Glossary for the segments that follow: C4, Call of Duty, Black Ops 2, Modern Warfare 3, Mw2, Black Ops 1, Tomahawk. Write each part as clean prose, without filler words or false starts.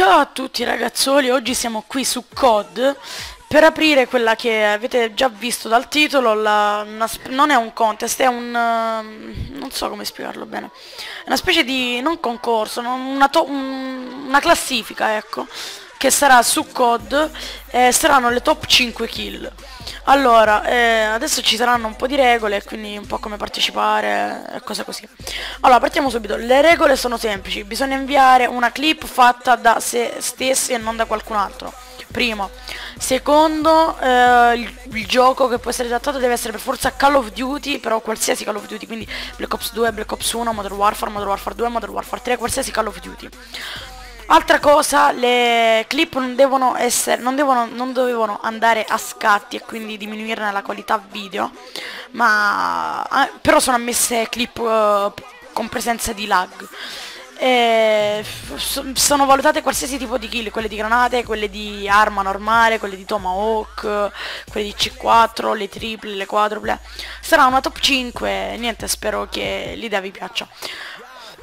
Ciao a tutti ragazzoli, oggi siamo qui su COD per aprire quella che avete già visto dal titolo, non è un contest, è un... non so come spiegarlo bene, è una specie di... non concorso, una classifica, ecco, che sarà su COD e saranno le top 5 kill. Allora, adesso ci saranno un po' di regole, quindi un po' come partecipare e cose così. Allora, partiamo subito. Le regole sono semplici. Bisogna inviare una clip fatta da se stessi e non da qualcun altro. Primo. Secondo, il gioco che può essere trattato deve essere per forza Call of Duty, però qualsiasi Call of Duty, quindi Black Ops 2, Black Ops 1, Modern Warfare, Modern Warfare 2, Modern Warfare 3, qualsiasi Call of Duty. Altra cosa, le clip non dovevano andare a scatti e quindi diminuirne la qualità video, ma però sono ammesse clip con presenza di lag. E sono valutate qualsiasi tipo di kill, quelle di granate, quelle di arma normale, quelle di Tomahawk, quelle di C4, le triple, le quadruple. Sarà una top 5, niente, spero che l'idea vi piaccia.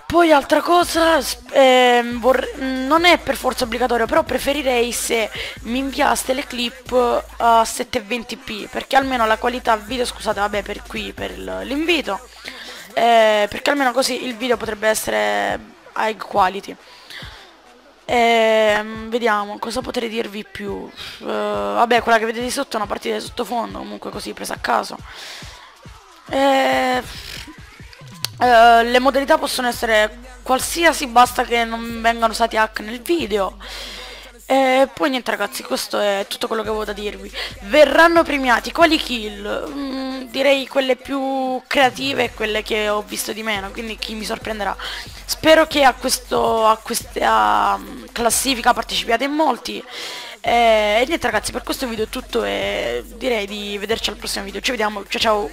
Poi altra cosa, non è per forza obbligatorio, però preferirei se mi inviaste le clip a 720p, perché almeno la qualità video, scusate, vabbè, per qui, per l'invito, perché almeno così il video potrebbe essere high quality. Vediamo, cosa potrei dirvi più? Vabbè, quella che vedete sotto è una partita di sottofondo, comunque così presa a caso. Le modalità possono essere qualsiasi, basta che non vengano usati hack nel video. E poi niente ragazzi, questo è tutto quello che avevo da dirvi. Verranno premiati quali kill? Direi quelle più creative e quelle che ho visto di meno, quindi chi mi sorprenderà. Spero che a questa classifica partecipiate in molti. E niente ragazzi, per questo video è tutto e direi di vederci al prossimo video. Ci vediamo, ciao ciao!